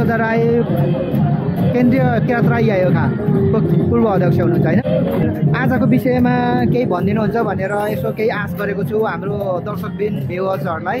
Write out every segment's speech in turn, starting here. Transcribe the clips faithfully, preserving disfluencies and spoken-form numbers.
सदा राय केन्द्रीय किरात राई आयोगका पूर्व अध्यक्ष हुनुहुन्छ हैन। आजको विषयमा केही भनिदिनुहुन्छ भनेर यसो केही आश गरेको छु। हाम्रो दर्शकबिन भ्युअर्सहरुलाई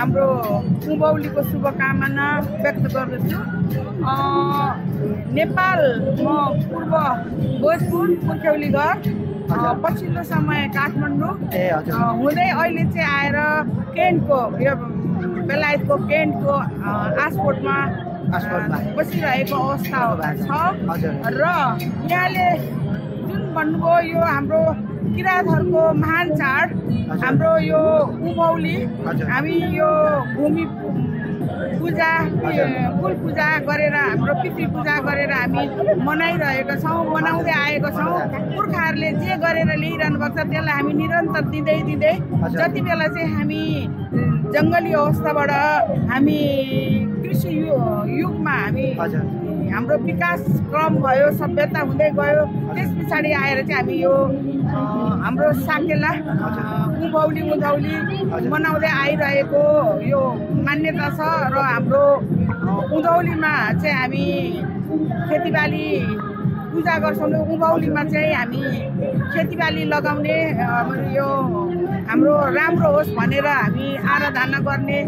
हाम्रो कुम्भौलीको शुभकामना व्यक्त गर्दछु। नेपाल म पूर्व भोजपुर मुख्यौली घर पछिल्लो समय काठमाडौँ हुँदै अहिले चाहिँ आएर केन्टको यो बेलायतको केन्टको आस्पोर्टमा बसिरहेको अवस्था छ र यहाँले जुन भन्नुभयो यो हाम्रो किरातहरुको महान चाड हाम्रो यो कुम्भौली, हामी यो भूमि पूजा कुल पूजा गरेर हाम्रो पितृ पूजा गरेर हामी मनाइरहेका छौँ, मनाउँदै आएका छौँ। पुर्खाहरूले जे गरेर ल्याइरहनु भएको छ त्यसलाई हामी निरन्तर दिँदै दिँदै जति बेला चाहिँ हामी जङ्गली अवस्थाबाट हामी कृषि युगमा हामी हाम्रो विकास क्रम भयो, सभ्यता हुँदै गयो, त्यस पछाडि आएर चाहिँ हामी यो हाम्रो साकेला कुम्भौली उधौली मनाउँदै आइरहेको यो मान्यता छ र हाम्रो उधौलीमा चाहिँ हामी खेतीबाली पूजा गर्छौँ, उभौलीमा चाहिँ हामी खेतीबाली लगाउने यो हाम्रो राम्रो होस् भनेर हामी आराधना गर्ने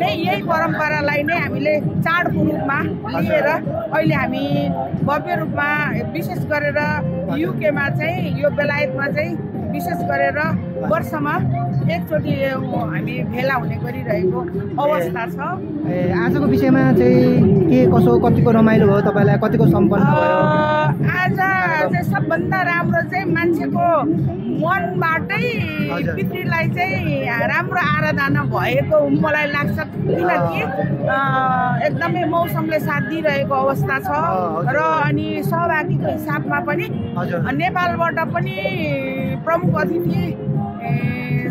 नै, यही परम्परालाई नै हामीले चाडको रूपमा लिएर अहिले हामी भव्य रूपमा विशेष गरेर युकेमा चाहिँ यो बेलायतमा चाहिँ विशेष गरेर वर्षमा एकचोटि हामी भेला हुने गरिरहेको अवस्था छ। आजको विषयमा चाहिँ के कसो कतिको रमाइलो भयो, तपाईलाई कतिको सम्पन्न भयो? आज चाहिँ सबभन्दा राम्रो चाहिँ मान्छेको मनबाटै पितृलाई चाहिँ राम्रो आराधना भएको मलाई लाग्छ, किनकि एकदमै मौसमले साथ दिइरहेको अवस्था छ र अनि सहभागीको हिसाबमा पनि नेपालबाट पनि प्रमुख अतिथि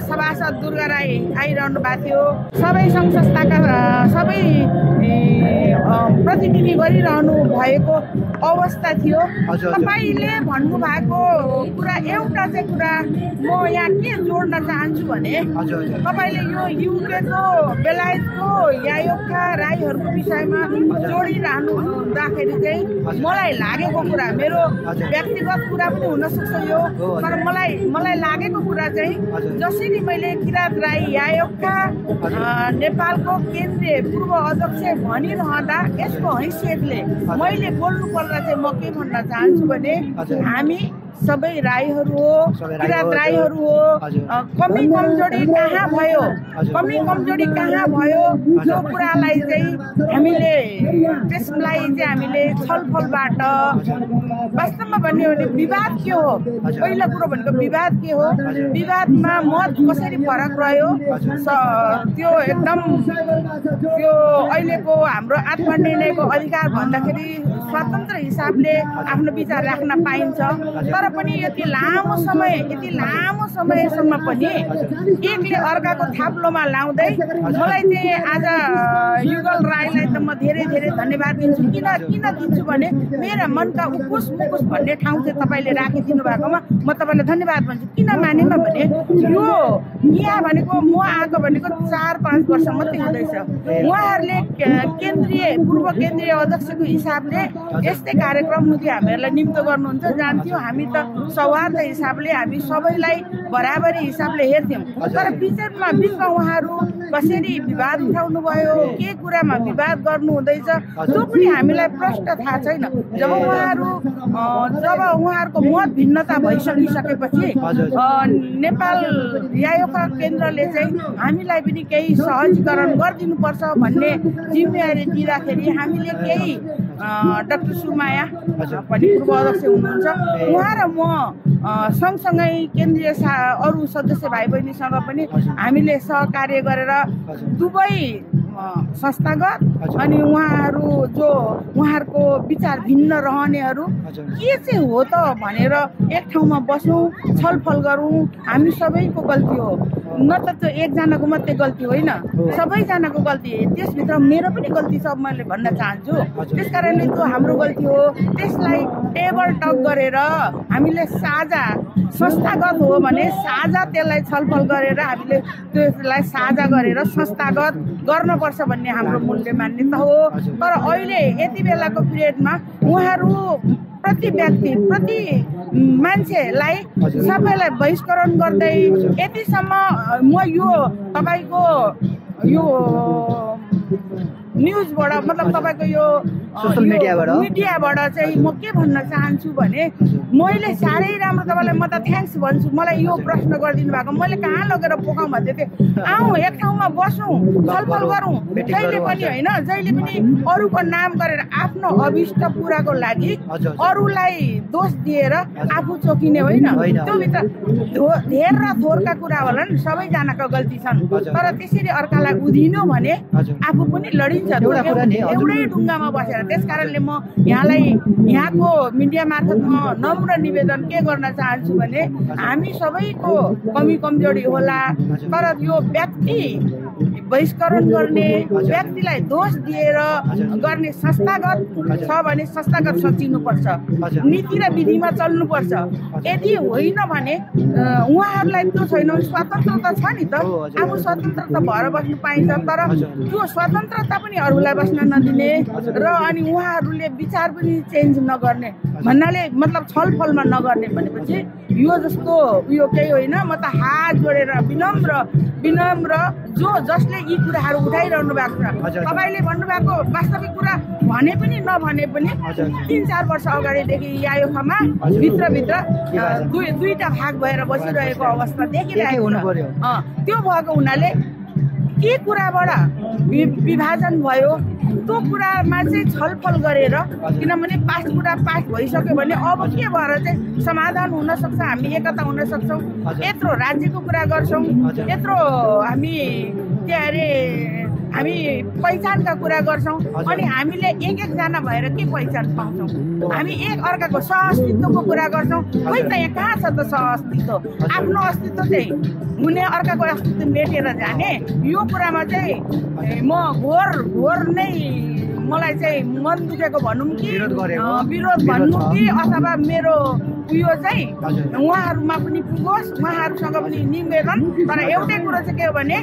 सभासद दुर्गा राई आइरहनु भएको थियो, सबै सङ्घ संस्थाका सबै प्रतिनिधि गरिरहनु भएको अवस्था थियो। तपाईँले भन्नुभएको कुरा एउटा चाहिँ कुरा म यहाँ के जोड्न चाहन्छु भने तपाईँले यो युकेको बेलायतको यायोगका राईहरूको विषयमा जोडिरहनु हुँदाखेरि चाहिँ मलाई लागेको कुरा, मेरो व्यक्तिगत कुरा पनि हुनसक्छ यो, तर मलाई मलाई लागेको कुरा चाहिँ जसरी मैले किरात राई आयोगका नेपालको केन्द्रीय पूर्व अध्यक्ष भनिरहँदा यसको हैसियतले मैले बोल्नुपर्दा चाहिँ म के भन्न चाहन्छु भने हामी सबै राईहरू हो, किरात राईहरू हो। कमी कमजोरी कहाँ भयो, कमी कमजोरी कहाँ भयो त्यो कुरालाई चाहिँ हामीले त्यसलाई चाहिँ हामीले छलफलबाट, वास्तवमा भन्यो भने विवाद के हो, पहिलो कुरो भनेको विवाद के हो, विवादमा मत कसरी फरक रह्यो त्यो एकदम त्यो अहिलेको हाम्रो आत्मनिर्णयको अधिकार भन्दाखेरि स्वतन्त्र हिसाबले आफ्नो विचार राख्न पाइन्छ, तर पनि यति लामो समय यति लामो समयसम्म पनि एकले अर्काको थाप्लोमा लाउँदै मलाई चाहिँ आज युगल राईलाई त म धेरै धेरै धन्यवाद दिन्छु। किन किन दिन्छु भने मेरा मनका उकुस मुकुस भन्ने ठाउँ चाहिँ तपाईँले राखिदिनु भएकोमा म तपाईँलाई धन्यवाद भन्छु। किन मानेमा भने यो यहाँ भनेको म आएको भनेको चार पाँच वर्ष मात्रै हुँदैछ, उहाँहरूले केन्द्रीय पूर्व केन्द्रीय अध्यक्षको हिसाबले यस्तै कार्यक्रम हुन्थ्यो, हामीहरूलाई नियुक्त गर्नुहुन्छ जान्थ्यो, हामी त सौहार्द हिसाबले हामी सबैलाई बराबरी हिसाबले हेर्थ्यौँ, तर बिचमा बिचमा उहाँहरू कसरी विवाद उठाउनु भयो, के कुरामा विवाद गर्नु हुँदैछ त्यो पनि हामीलाई प्रष्ट थाहा छैन। जब उहाँहरू जब उहाँहरूको मत भिन्नता भइसकिसकेपछि नेपाल यायोगका केन्द्रले चाहिँ हामीलाई पनि केही सहजीकरण गरिदिनुपर्छ भन्ने जिम्मेवारी दिँदाखेरि हामीले केही डाक्टर सुमाया पनि पूर्व अध्यक्ष हुनुहुन्छ, उहाँ र म सँगसँगै केन्द्रीय सा अरू सदस्य भाइ बहिनीसँग पनि हामीले सहकार्य गरेर दुवै संस्थागत अनि उहाँहरु जो उहाँहरुको विचार भिन्न रहनेहरु के चाहिँ हो त भनेर एक ठाउँमा बसौं छलफल गरौं। हामी सबैको गल्ती हो, न त त्यो एकजनाको मात्रै गल्ती होइन, सबैजनाको गल्ती हो। त्यसभित्र मेरो पनि गल्ती छ मैले भन्न चाहन्छु। त्यसकारणले त्यो हाम्रो गल्ती हो। त्यसलाई टेबल टक गरेर हामीले साझा संस्थागत हो भने साझा त्यसलाई छलफल गरेर हामीले त्यसलाई साझा गरेर संस्थागत गर्नुपर्छ भन्ने हाम्रो मूल्य मान्यता हो। तर अहिले यति बेलाको पिरियडमा उहाँहरू प्रति व्यक्ति प्रति मान्छेलाई सबैलाई बहिष्करण गर्दै यतिसम्म म यो तपाईको यो न्यूजबाट मतलब तपाईको यो सोशल मिडियाबाट मिडियाबाट चाहिँ म के भन्न चाहन्छु भने मैले सारै राम्रो तपाईलाई म त थ्याङ्क्स भन्छु। मलाई यो प्रश्न गरिदिनु भएको मैले कहाँ लगेर पोखाउँ भन्दै थिएँ। आउँ एक ठाउँमा बसौँ छलफल गरौँ जहिले पनि होइन, जहिले पनि अरूको नाम गरेर आफ्नो अभिष्ट पुराको लागि अरूलाई दोष दिएर आफू चोकिने होइन। त्यो भित्र धेर र थोरका कुरा होलान्, सबैजनाको गल्ती छन्। तर त्यसरी अर्कालाई उधिनु भने आफू पनि लडिन्छ एउटै ढुङ्गामा बसेर। त्यसकारणले म यहाँलाई यहाँको मिडिया मार्फत म नम्र निवेदन के गर्न चाहन्छु भने हामी सबैको कमी कमजोरी होला, तर यो व्यक्ति बहिष्करण गर्ने व्यक्तिलाई दोष दिएर गर्ने संस्थागत छ भने संस्थागत सचिनुपर्छ, नीति र विधिमा चल्नुपर्छ। यदि होइन भने उहाँहरूलाई त्यो छैन, स्वतन्त्रता छ नि त, आफू स्वतन्त्र त भएर बस्नु पाइन्छ। तर त्यो स्वतन्त्रता पनि अरूलाई बस्न नदिने र अनि उहाँहरूले विचार पनि चेन्ज नगर्ने भन्नाले मतलब छलफलमा नगर्ने भनेपछि यो जस्तो उयो केही होइन। म त हात जोडेर विनम्र विनम्र जो जसले यी कुराहरू उठाइरहनु भएको छ, तपाईँले भन्नुभएको वास्तविक कुरा भने पनि नभने पनि तिन चार वर्ष अगाडिदेखि आयोगमा भित्रभित्र दुई दुईटा भाग भएर बसिरहेको अवस्था देखिरहेको हुनुपर्यो। त्यो भएको हुनाले के कुराबाट विभाजन भयो त्यो कुरामा चाहिँ छलफल गरेर, किनभने पास कुरा पास भइसक्यो भने अब के भएर चाहिँ समाधान हुनसक्छ, हामी एकता हुन सक्छौँ। यत्रो राज्यको कुरा गर्छौँ, यत्रो हामी के अरे हामी पहिचानका कुरा गर्छौँ, अनि हामीले एक एकजना भएर के पहिचान पाउँछौँ? हामी एक अर्काको सह अस्तित्वको कुरा गर्छौँ। खोइ त यहाँ कहाँ छ त सह अस्तित्व? आफ्नो अस्तित्व चाहिँ हुने अर्काको अस्तित्व मेटेर जाने। यो कुरामा चाहिँ म घोर घोर नै मलाई चाहिँ मन दुखेको भनौँ कि विरोध भन्नु कि अथवा मेरो उयो चाहिँ उहाँहरूमा पनि पुगोस्, उहाँहरूसँग पनि निवेदन। तर एउटै कुरो चाहिँ के हो भने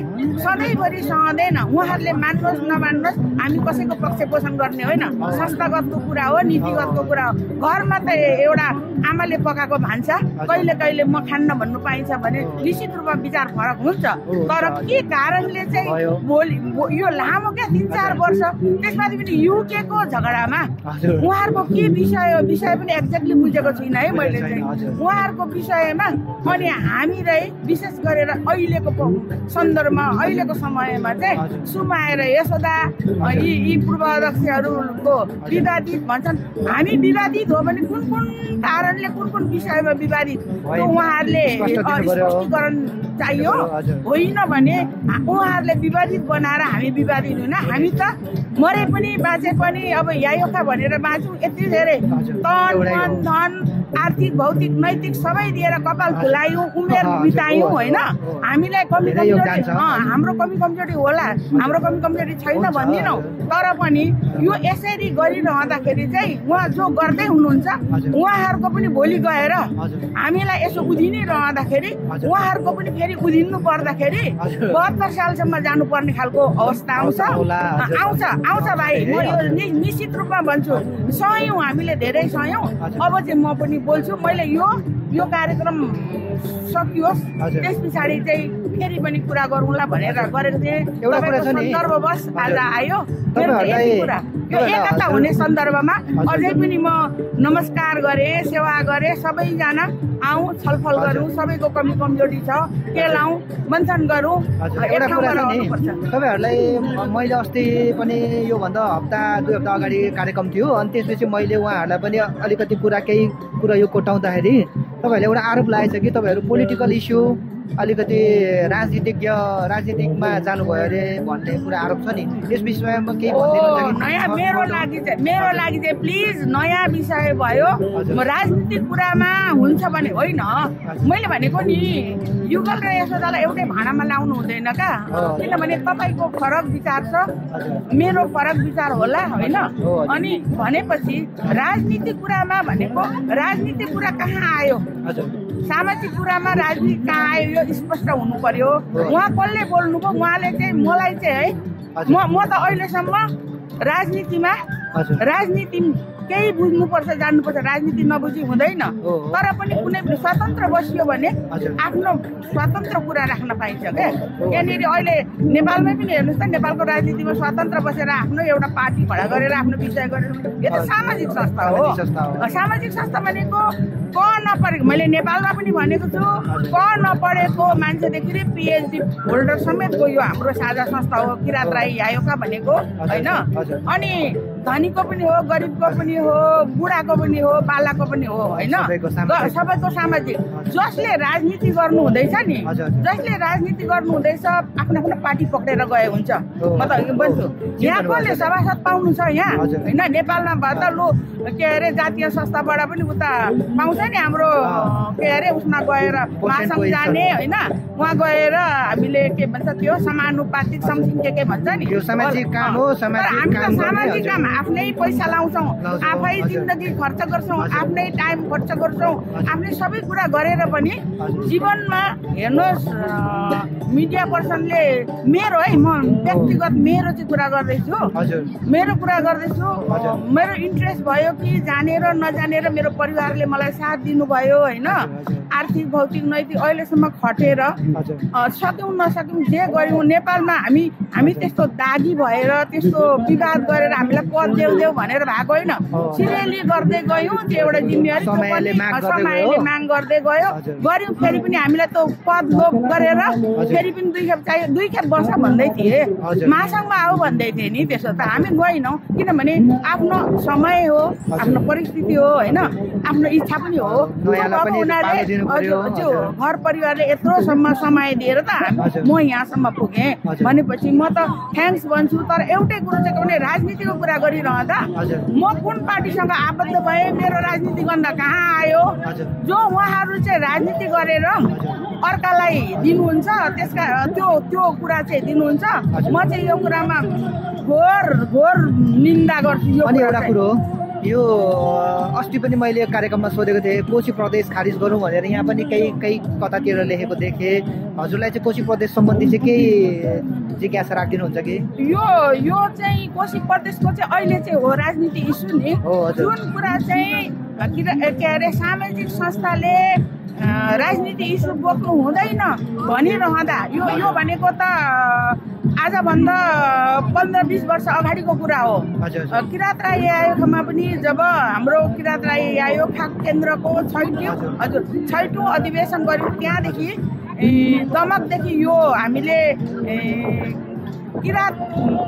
सधैँभरि सहँदैन, उहाँहरूले मान्नुहोस् नमान्नुहोस् हामी कसैको पक्ष पोषण गर्ने होइन। संस्थागतको कुरा हो, नीतिगतको कुरा हो। घरमा त एउटा आमाले पकाएको भान्सा कहिले कहिले म खान्न भन्नु पाइन्छ भने निश्चित रूपमा विचार फरक हुन्छ। तर के कारणले चाहिँ भोलि यो लामो क्या तिन चार वर्ष त्यसमाथि पनि युकेको झगडामा उहाँहरूको के विषय हो विषय पनि एक्ज्याक्टली बुझेको छुइनँ है मैले चाहिँ उहाँहरूको विषयमा। अनि हामीलाई विशेष गरेर अहिलेको सन्दर्भमा अहिलेको समयमा चाहिँ सुमाएर यसोदा यी यी पूर्वाध्यक्षहरूको विवादित भन्छन्। हामी विवादित हो भने कुन कुन कारणले कुन कुन विषयमा विवादित त्यो उहाँहरूले स्पष्टीकरण चाहियो होइन भने उहाँहरूले विवादित बनाएर हामी विवादित हुन। हामी त मरे पनि बाँचे पनि अब यायोका भनेर बाँचौँ। यति धेरै तन मन धन आर्थिक भौतिक नैतिक सबै दिएर कपाल फुलायौँ, उमेर बितायौँ होइन। हामीलाई कमी कमजोरी हाम्रो कमी कमजोरी होला, हाम्रो कमी कमजोरी छैन भन्दैनौँ। तर पनि यो यसरी गरिरहँदाखेरि चाहिँ उहाँ जो गर्दै हुनुहुन्छ उहाँहरूको पनि भोलि गएर हामीलाई यसो उधिनै रहँदाखेरि उहाँहरूको पनि फेरि उधिनु पर्दाखेरि बहत्तर सालसम्म जानुपर्ने खालको अवस्था आउँछ आउँछ आउँछ भाइ। म यो निश्चित रूपमा भन्छु, सयौँ हामीले धेरै सयौँ। अब चाहिँ म पनि बोल्छु, मैले यो यो कार्यक्रम सकियोस् त्यस पछाडि चाहिँ फेरि पनि कुरा गरौँला भनेर गरेको थिएँ। एउटा कुरा छ नि सन्दर्भवश आज आयो कुरा यो एकता हुने सन्दर्भमा अझै पनि म नमस्कार गरेँ, सेवा गरेँ। सबैजना आउँ, छलफल गरौँ, सबैको कमी कमजोरी छ केलाउँ, मन्थन गरौँ। एउटा कुरा छ नि तपाईँहरूलाई मैले अस्ति पनि योभन्दा हप्ता दुई हप्ता अगाडि कार्यक्रम थियो, अनि त्यसपछि मैले उहाँहरूलाई पनि अलिकति कुरा केही कुरा यो कोटाउँदाखेरि तपाईँहरूले एउटा आरोप लागेको छ कि तपाईँहरू पोलिटिकल इस्यु अलिकति राजनीतिज्ञ राजनीतिकमा जानुभयो अरे भन्ने कुरा आरोप छ नि, यस विषयमा केही भनिदिनुहुन्छ? नयाँ मेरो लागि चाहिँ मेरो लागि चाहिँ प्लिज नयाँ विषय भयो। म राजनीतिक कुरामा हुन्छ भने होइन, मैले भनेको नि युगल र यशोदालाई एउटै भाँडामा ल्याउनु हुँदैन का, किनभने तपाईको फरक विचार छ, मेरो फरक विचार होला हैन। अनि भनेपछि राजनीतिक कुरामा भनेको राजनीतिक कुरा कहाँ आयो, सामाजिक कुरामा राजनीति कहाँ आयो, यो स्पष्ट हुनु पर्यो। उहाँ कसले बोल्नुभयो, उहाँले चाहिँ मलाई चाहिँ है, म म त अहिलेसम्म राजनीतिमा राजनीति केही बुझ्नुपर्छ जान्नुपर्छ, राजनीति नबुझी हुँदैन। तर पनि कुनै स्वतन्त्र बसियो भने आफ्नो स्वतन्त्र कुरा राख्न पाइन्छ क्या। यहाँनिर अहिले नेपालमै पनि हेर्नुहोस् त, नेपालको राजनीतिमा स्वतन्त्र बसेर आफ्नो एउटा पार्टी खडा गरेर आफ्नो विषय गरेर, यो त सामाजिक संस्था हो। सामाजिक संस्था भनेको क नपढेको, मैले नेपालमा पनि भनेको छु, क नपढेको मान्छेदेखि पिएचडी होल्डर समेतको यो हाम्रो साझा संस्था हो किराँत राई आयोका भनेको होइन। अनि धनीको पनि हो, गरिबको पनि हो, बुढाको पनि हो, बालाको पनि हो होइन, सबैको सामाजिक। जसले राजनीति गर्नु हुँदैछ नि, जसले राजनीति गर्नु हुँदैछ आफ्नो आफ्नो पार्टी पक्रेर गए हुन्छ। म त बन्छु यहाँ कसले सभासद पाउनु छ यहाँ होइन, नेपालमा भए त लु के अरे जातीय संस्थाबाट पनि उता पाउँछ नि, हाम्रो के अरे उसमा गएर महासङ्घ जाने होइन, उहाँ गएर हामीले के भन्छ त्यो समानुपातिक समथिङ के के भन्छ नि, सामाजिक काम आफ्नै पैसा लाउँछौँ, आफै जिन्दगी खर्च गर्छौँ, आफ्नै टाइम खर्च गर्छौँ, आफ्नै सबै कुरा गरेर पनि जीवनमा हेर्नुहोस् मिडिया पर्सनले मेरो है, म व्यक्तिगत मेरो चाहिँ कुरा गर्दैछु, मेरो कुरा गर्दैछु। मेरो इन्ट्रेस्ट भयो कि जानेर नजानेर मेरो परिवारले मलाई साथ दिनुभयो होइन, आर्थिक भौतिक नैतिक अहिलेसम्म खटेर सक्यौँ नसक्यौँ जे गऱ्यौँ नेपालमा हामी हामी त्यस्तो दागी भएर त्यस्तो विवाद गरेर हामीलाई पद देऊ देऊ भनेर भएको होइन, सिरियली गर्दै गयौँ। त्यो एउटा जिम्मेवारी समयले माग गर्दै गयो गऱ्यौँ, फेरि पनि हामीलाई त्यो पद लोभ गरेर फेरि पनि दुई खेप चाहियो, दुई खेप वर्ष भन्दै थिए, महासङ्घमा आऊ भन्दै थिए नि, त्यसो त हामी गएनौँ। किनभने आफ्नो समय हो, आफ्नो परिस्थिति हो होइन, आफ्नो इच्छा पनि हो। उनीहरूले त्यो घर परिवारले यत्रोसम्म समय दिएर त म यहाँसम्म पुगेँ भनेपछि म त थ्याङ्क्स भन्छु। तर एउटै कुरो चाहिँ कुनै राजनीतिको कुरा गरिरहँदा म कुन पार्टीसँग आबद्ध भएँ, मेरो राजनीति गन्ध कहाँ आयो, जो उहाँहरू चाहिँ राजनीति गरेर अर्कालाई दिनुहुन्छ त्यसका त्यो त्यो कुरा चाहिँ दिनुहुन्छ। म चाहिँ यो कुरामा घोर घोर निन्दा गर्छु। यो एउटा कुरो यो अस्ति पनि मैले कार्यक्रममा सोधेको थिएँ, कोशी प्रदेश खारिज गरौँ भनेर, यहाँ पनि केही केही कतातिर लेखेको देखेँ। हजुरलाई चाहिँ कोशी प्रदेश सम्बन्धी चाहिँ केही जिज्ञासा राखिदिनुहुन्छ कि? यो यो चाहिँ कोशी प्रदेशको चाहिँ अहिले चाहिँ हो राजनीति इस्यु नि, जुन कुरा चाहिँ के अरे सामाजिक संस्थाले राजनीति इस्यु बोक्नु हुँदैन भनिरहँदा, यो यो भनेको त आजभन्दा पन्ध्र बिस वर्ष अगाडिको कुरा हो। किराँत राई आयोगमा पनि जब हाम्रो किराँत राई आयोग खाक केन्द्रको छैटौँ हजुर छैटौँ अधिवेशन गऱ्यौँ, त्यहाँदेखि दमकदेखि यो हामीले किराँत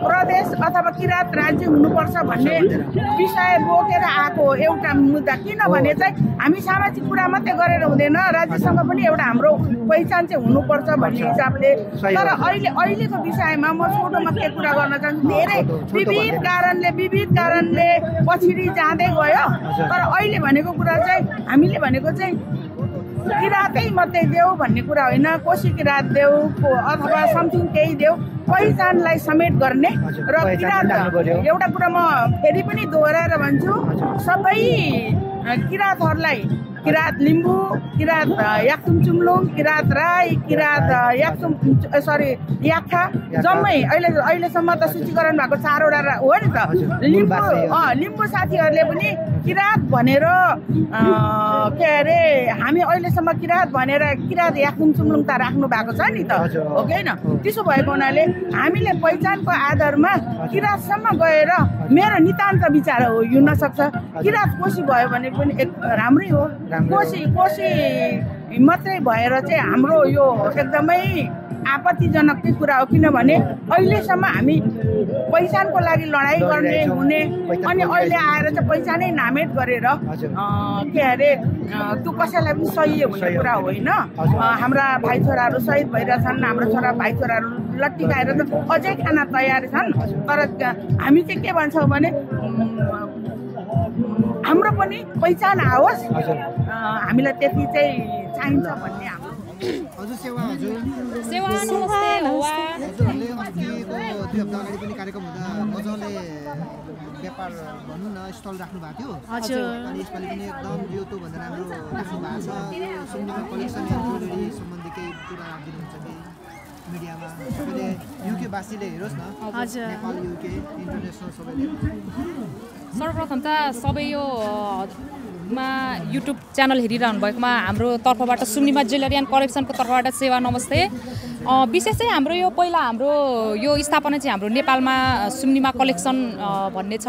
प्रदेश अथवा किराँत राज्य हुनुपर्छ भन्ने विषय बोकेर आएको एउटा मुद्दा। किनभने चाहिँ हामी सामाजिक कुरा मात्रै गरेर हुँदैन, राज्यसँग पनि एउटा हाम्रो पहिचान चाहिँ हुनुपर्छ भन्ने हिसाबले। तर अहिले अहिलेको विषयमा म छोटोमा के कुरा गर्न चाहन्छु, धेरै विविध कारणले विविध कारणले पछाडि जाँदै गयो। तर अहिले भनेको कुरा चाहिँ हामीले भनेको चाहिँ किराँतै मात्रै देऊ भन्ने कुरा होइन, कोशी किराँत देऊ अथवा समथिङ केही देऊ, पहिचानलाई समेट गर्ने र किराँत। एउटा कुरा म फेरि पनि दोहोऱ्याएर भन्छु, सबै किराँतहरूलाई किराँत लिम्बू, किराँत याक्थुम चुम्लुङ, किराँत राई, किराँत याक्थुम सरी याक्खा, जम्मै अहिले अहिलेसम्म त सूचीकरण भएको चारवटा हो नि त। लिम्बू लिम्बू साथीहरूले पनि किराँत भनेर के अरे हामी अहिलेसम्म किराँत भनेर किराँत याक्थुम चुम्लुङ त राख्नु भएको छ नि त, हो कि होइन? त्यसो भएको हुनाले हामीले पहिचानको आधारमा किराँतसम्म गएर, मेरो नितान्त विचार हो, हिँड्न सक्छ किराँत कोशी भयो भने पनि एक राम्रै हो। कोशी कोशी मात्रै भएर चाहिँ हाम्रो यो एकदमै आपत्तिजनक कुरा हो किनभने अहिलेसम्म हामी पहिचानको लागि लडाई गर्ने हुने अनि अहिले आएर चाहिँ पहिचानै नामेट गरेर के अरे त्यो कसैलाई पनि सही हुने कुरा होइन। हाम्रा भाइ छोराहरू सहित भइराछन्, हाम्रो छोरा भाइ छोराहरू लट्टिकाएर त अझै खाना तयार छन्। तर हामी चाहिँ के भन्छौँ भने हाम्रो पनि पहिचान आओस्, हामीलाई त्यति चाहिँ चाहिन्छ भन्ने हाम्रो हजुर सेवा हजुर सेवा नमस्ते हुआ हजुरले अस्तिको दुई हप्ता अगाडि पनि कार्यक्रम हुँदा मजले व्यापार भन्नु न स्टल राख्नु भएको थियो हजुर। अनि यसपालि पनि एकदम यो त भन्दा राम्रो राख्नु भएको छ। सुन्दर कलेक्सन ज्वेलरी सम्बन्धी केही कुरा राखिदिनु हुन्छ कि मिडियामा सबैले युके बासीले हेरोस् न हजुर, नेपाल युके इन्टरनेसनल सबैले। सर्वप्रथम त सबै यो मा युट्युब च्यानल हेरिरहनु भएकोमा हाम्रो तर्फबाट सुम्निमा ज्वेलरी एन्ड कलेक्सनको तर्फबाट सेवा नमस्ते। विशेष चाहिँ हाम्रो यो पहिला हाम्रो यो स्थापना चाहिँ हाम्रो नेपालमा सुम्निमा कलेक्सन भन्ने छ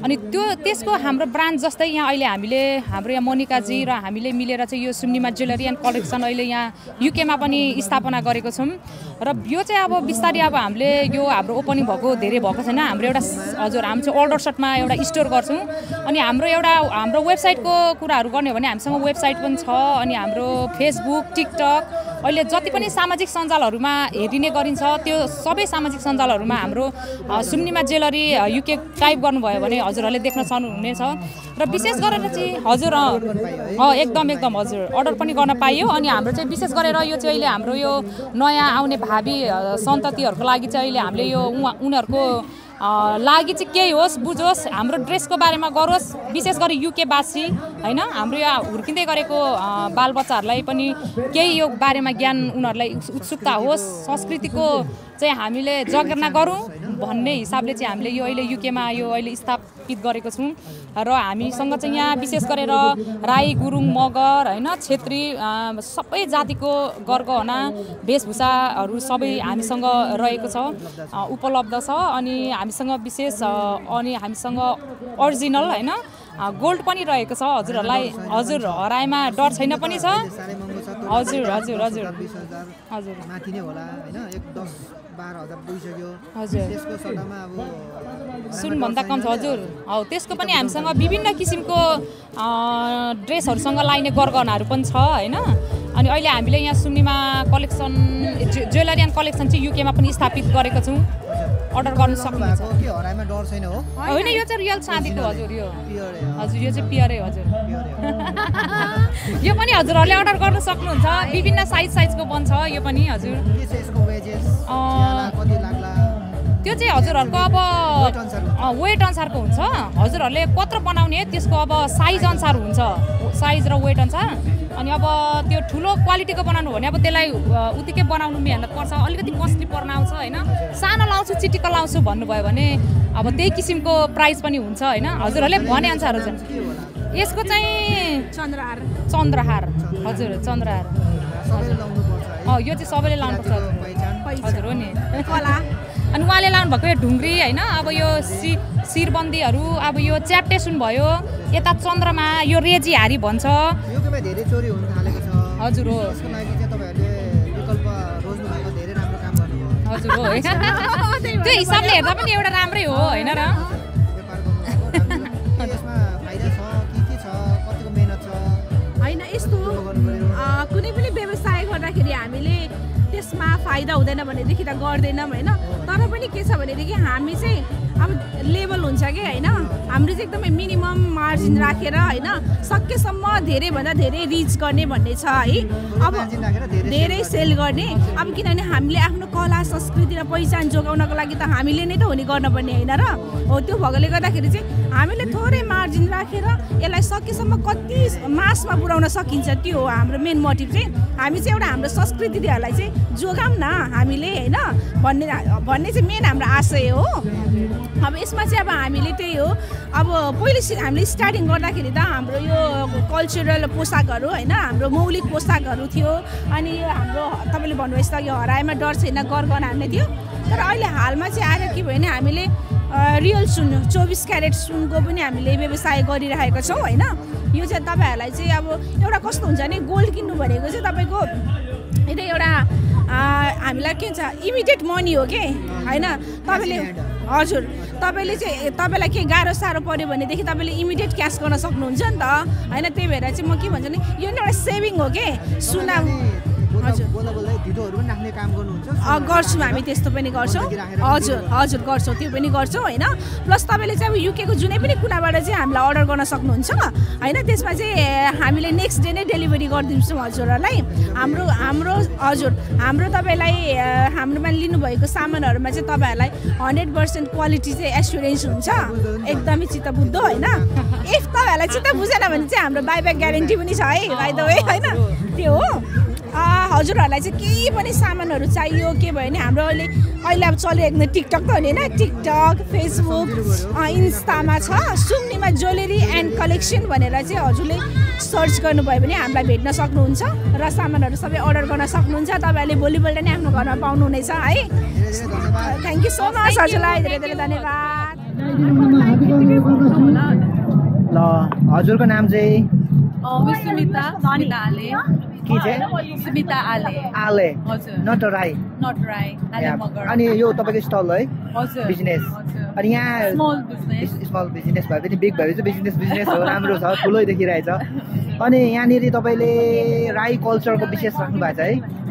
अनि त्यो त्यसको हाम्रो ब्रान्च जस्तै यहाँ अहिले हामीले हाम्रो यहाँ मोनिकाजी र हामीले मिलेर चाहिँ यो सुम्निमा ज्वेलरी एन्ड कलेक्सन अहिले यहाँ युकेमा पनि स्थापना गरेको छौँ। र यो चाहिँ अब बिस्तारै अब हामीले यो हाम्रो ओपनिङ भएको धेरै भएको छैन, हाम्रो एउटा हजुर हामी चाहिँ ओल्डर सटमा एउटा स्टोर गर्छौँ अनि हाम्रो एउटा हाम्रो वेबसाइटको कुराहरू गर्ने हो भने हामीसँग वेबसाइट पनि छ अनि हाम्रो फेसबुक टिकटक अहिले जति पनि सामाजिक सञ्जालहरूमा हेरिने गरिन्छ त्यो सबै सामाजिक सञ्जालहरूमा हाम्रो सुम्निमा ज्वेलरी युके टाइप गर्नुभयो भने हजुरहरूले देख्न सक्नुहुनेछ। र विशेष गरेर चाहिँ हजुर एकदम एकदम हजुर अर्डर पनि गर्न पाइयो अनि हाम्रो चाहिँ विशेष गरेर यो चाहिँ अहिले हाम्रो यो नयाँ आउने भावी सन्ततिहरूको लागि चाहिँ अहिले हामीले यो उनीहरूको लागि चाहिँ केही होस् बुझोस् हाम्रो ड्रेसको बारेमा गरोस्, विशेष गरी युके बासी होइन हाम्रो यहाँ हुर्किँदै गरेको बालबच्चाहरूलाई पनि केही यो बारेमा ज्ञान उनीहरूलाई उत्सुकता होस्, संस्कृतिको चाहिँ हामीले जगेर्ना गरौँ भन्ने हिसाबले चाहिँ हामीले यो अहिले युकेमा यो अहिले स्थापित गरेको छौँ। र हामीसँग चाहिँ यहाँ विशेष गरेर राई गुरुङ मगर होइन छेत्री सबै जातिको गरगहना वेशभूषाहरू सबै हामीसँग रहेको छ उपलब्ध छ अनि हामीसँग विशेष अनि हामीसँग ओरिजिनल होइन गोल्ड पनि रहेको छ हजुरहरूलाई हजुर हराएमा डर छैन पनि छ हजुर हजुर हजुर हजुर माथि नै होला हैन एक दस बाह्र हजार पुगिसक्यो हजुर त्यसको सट्टामा अब सुन भन्दा कम छ हजुर। हौ त्यसको पनि हामीसँग विभिन्न किसिमको ड्रेसहरूसँग लाइने गरगहनाहरू पनि छ हैन अनि अहिले हामीले यहाँ Sumnima collection jewellery and collection चाहिँ युकेमा पनि स्थापित गरेको छौँ, अर्डर गर्न सक्नुहुन्छ। के हराएमा डर छैन हो हैन यो चाहिँ रियल साधीको हजुर यो हजुर यो चाहिँ पियरै हजुर यो पनि हजुरहरूले अर्डर गर्न सक्नुहुन्छ विभिन्न साइज साइजको बन्छ यो पनि हजुर। के छ यसको वेजेस कति लाग्ला त्यो चाहिँ हजुरहरूको अब वेट अनुसारको हुन्छ हजुरहरूले कत्रो बनाउने त्यसको अब साइज अनुसार हुन्छ साइज र वेट अनुसार अनि अब त्यो ठुलो क्वालिटीको बनाउनु भने अब त्यसलाई उतिकै बनाउनु मिहिनेत पर्छ अलिकति कस्टली पर्न आउँछ होइन। सानो लाउँछु चिटिक्क लाउँछु भन्नुभयो भने अब त्यही किसिमको प्राइस पनि हुन्छ होइन हजुरहरूले भनेअनुसार हुन्छ। यसको चाहिँ चन्द्रहार चन्द्रहार हजुर चन्द्रहार यो चाहिँ सबैले लाउनुपर्छ हजुर हो नि कला अनि उहाँले लाउनुभएको यो ढुङ्ग्री होइन अब यो सि शिरबन्दीहरू अब यो च्याप्टे सुन भयो यता चन्द्रमा यो रेजी हारी भन्छ धेरै चोरी हुन थालेको छ हजुर हो यसको लागि चाहिँ तपाईहरुले विकल्प रोज्नु भएको धेरै राम्रो काम गर्नुभयो हजुर हो त्यो हिसाबले हेर्दा पनि एउटा राम्रै हो हैन र यसमा फाइदा छ के के छ कतिको मेहनत छ हैन यस्तो कुनै पनि व्यवसाय गर्दाखेरि हामीले त्यसमा फाइदा हुँदैन भनेदेखि त गर्दैनौँ होइन। तर पनि के छ भनेदेखि हामी चाहिँ अब लेभल हुन्छ कि होइन हाम्रो चाहिँ एकदमै मिनिमम मार्जिन राखेर होइन सकेसम्म धेरैभन्दा धेरै रिच गर्ने भन्ने छ है अब धेरै सेल गर्ने। अब किनभने हामीले आफ्नो कला संस्कृति र पहिचान जोगाउनको लागि त हामीले नै त हुने गर्नुपर्ने होइन र हो त्यो भएकोले गर्दाखेरि चाहिँ हामीले थोरै मार्जिन राखेर यसलाई सकेसम्म कति मासमा पुर्याउन सकिन्छ त्यो हो हाम्रो मेन मोटिभ चाहिँ। हामी चाहिँ एउटा हाम्रो संस्कृतिहरूलाई चाहिँ जोगाउँ न हामीले होइन भन्ने भन्ने चाहिँ मेन हाम्रो आशय हो। अब यसमा चाहिँ अब हामीले त्यही हो अब पहिले हामीले स्टार्टिङ गर्दाखेरि त हाम्रो यो कल्चरल पोसाकहरू होइन हाम्रो मौलिक पोसाकहरू थियो अनि यो हाम्रो तपाईँले भन्नुहोस् त यो हराएमा डर छैन गरगहना हान्ने थियो। तर अहिले हालमा चाहिँ आएर के भयो भने हामीले रियल सुन चौबिस क्यारेट सुनको पनि हामीले व्यवसाय गरिरहेको छौँ होइन। यो चाहिँ तपाईँहरूलाई चाहिँ अब एउटा कस्तो हुन्छ नि गोल्ड किन्नु भनेको चाहिँ तपाईँको यदि एउटा हामीलाई के हुन्छ इमिडिएट मनी हो के हैन तपाईले हजुर तपाईले चाहिँ तपाईलाई के गाह्रो सारो पर्यो भने देखि तपाईले इमिडिएट क्याश गर्न सक्नुहुन्छ नि त हैन त्यही भएर चाहिँ म के भन्छु नि यो नि एउटा सेभिङ हो के सुना हजुर बोलाबोलै भिडियोहरु पनि राख्ने काम गर्नुहुन्छ अ गर्छौं हामी त्यस्तो पनि गर्छौं हजुर हजुर गर्छौं त्यो पनि गर्छौं हैन प्लस तपाईले चाहिँ अब युके को जुनै पनि कुनाबाट चाहिँ हामीलाई अर्डर गर्न सक्नुहुन्छ हैन त्यसमा चाहिँ हामीले नेक्स्ट डे नै डेलिभरी गर्दिन्छौं हजुरहरुलाई हाम्रो हाम्रो हजुर हाम्रो तपाईलाई हाम्रोमा लिनु भएको सामानहरुमा चाहिँ तपाईहरुलाई one hundred percent क्वालिटी चाहिँ एश्योरेन्स हुन्छ एकदमै चित्तबुद्ध हैन इफ तपाईहरुलाई चित्त बुझेन भने चाहिँ हाम्रो बाइब्याक ग्यारेन्टी पनि छ है बाइ द वे हैन त्यो हो हजुरहरुलाई चाहिँ के पनि सामानहरु चाहियो के भयो नि हाम्रो अहिले अहिले अब चलिरहेको नि टिकटक त हो नि हैन टिकटक फेसबुक इन्स्टामा छ सुम्नीमा ज्वेलरी एन्ड कलेक्सन भनेर चाहिँ हजुरले सर्च गर्नुभयो भने हामीलाई भेट्न सक्नुहुन्छ र सामानहरु सबै अर्डर गर्न सक्नुहुन्छ तपाईहरुले भोलिपल्ट नै आफ्नो घरमा पाउनुहुनेछ है थ्यांक यू सो मच हजुरलाई धेरै धेरै धन्यवाद ल हजुरको नाम चाहिँ अविस्मिता सनिताले के चाहिँ सुमिता आले आले हजुर नट राई नट राई आले मगर अनि यो तपाईको स्टल हो है हजुर बिजनेस अनि यहाँ स्मल बिजनेस स्मल बिजनेस भए पनि बिग भए चाहिँ बिजनेस बिजनेस हो राम्रो छ ठुलै देखिरहेछ अनि यहाँ नेरी तपाईले राई कल्चरको विशेष राख्नु भएको छ है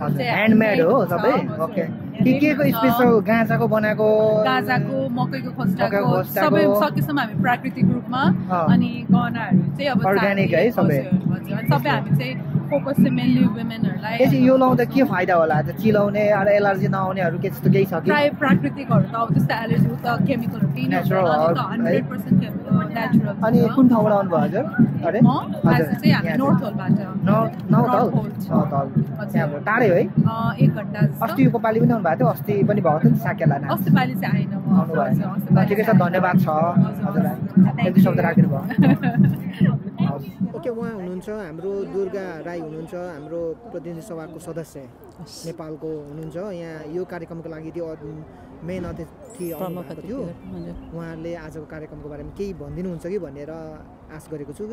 ह्यान्डमेड हो सबै ओके के के को स्पेशल गाजाको बनाएको गाजाको मकैको खोस्टाको सबै सकेसम्म हामी प्राकृतिक रूपमा अनि गहनाहरु चाहिँ अब अर्गानिक है सबै सबै हामी चाहिँ फोकस चाहिँ मेनली वुमेनहरुलाई के यो लाउँदा के फाइदा होला त चिलाउने र एलर्जी नआउनेहरु के त्यस्तो केही छ कि प्राय प्राकृतिकहरु त अब त्यस्तो एलर्जी त chemical free natural one hundred percent chemical natural अनि कुन ठाउँबाट आउनु भयो हजुर अरे म आज चाहिँ हामी नर्थ होलबाट north north hole north hole त्यहाँबाट टाढै हो है एक घण्टा अस्ति यो पाली पनि आउनु भएको थियो अस्ति पनि भएको थियो नि साकेला नाम अस्ति पाली चाहिँ आइन म आउनु भयो ठिकै छ धन्यवाद छ हजुरलाई थ्यांक यू शब्द राख्दिनु भयो ओके उहाँ हुनुहुन्छ हाम्रो दुर्गा राई हुनुहुन्छ हाम्रो प्रतिनिधि सभाको सदस्य नेपालको हुनुहुन्छ यहाँ यो कार्यक्रमको लागि त्यो मेन अतिथि आउनु भएको थियो उहाँले आजको कार्यक्रमको बारेमा केही भनिदिनुहुन्छ कि भनेर आश गरेको छु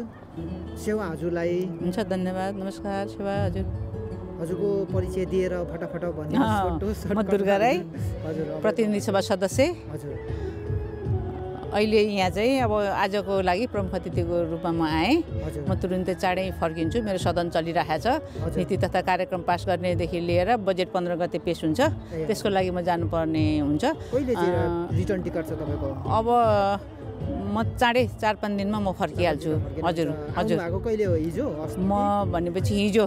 सेवा हजुरलाई हुन्छ धन्यवाद नमस्कार सेवा हजुर हजुरको परिचय दिएर फटाफट भन्नुहोस् म दुर्गा राई हजुर प्रतिनिधि सभा सदस्य हजुर अहिले यहाँ चाहिँ अब आजको लागि प्रमुख अतिथिको रूपमा म आएँ म तुरुन्तै चाँडै फर्किन्छु मेरो सदन चलिरहेको छ नीति तथा कार्यक्रम पास गर्नेदेखि लिएर बजेट पन्ध्र गते पेश हुन्छ त्यसको लागि म जानुपर्ने हुन्छ रिटर्न टिकट छ तपाईको अब म चाँडै चार पाँच दिनमा म फर्किहाल्छु हजुर हजुर म भनेपछि हिजो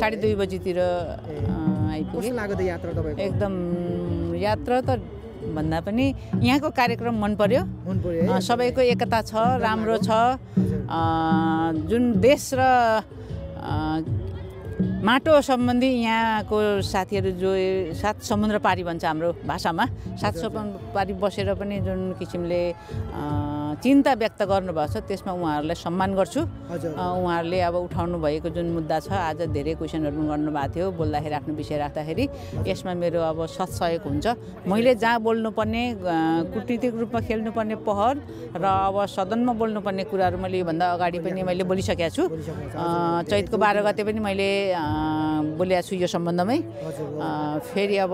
साढे दुई बजीतिर आइपुगेँ एकदम यात्रा त भन्दा पनि यहाँको कार्यक्रम मन पर्यो मन पर्यो सबैको एकता छ राम्रो छ जुन देश र माटो सम्बन्धी यहाँको साथीहरु जो सात समुद्र पारी भन्छ हाम्रो भाषामा सात समुद्र पारी बसेर पनि जुन किसिमले चिन्ता व्यक्त गर्नुभएको छ त्यसमा उहाँहरुलाई सम्मान गर्छु उहाँहरुले अब उठाउनु भएको जुन मुद्दा छ आज धेरै क्वेशनहरु गर्नु भएको थियो बोल्दाखेरि आफ्नो विषय राख्दाखेरि यसमा मेरो अब सत्सहयोग हुन्छ मैले जहाँ बोल्नुपर्ने कूटनीतिक रूपमा खेल्नुपर्ने पहल र अब सदनमा बोल्नुपर्ने कुराहरु मैले भन्दा अगाडि पनि मैले बोलिसकेको छु चैतको बाह्र गते पनि मैले बोलेको छु यो सम्बन्धमै फेरि अब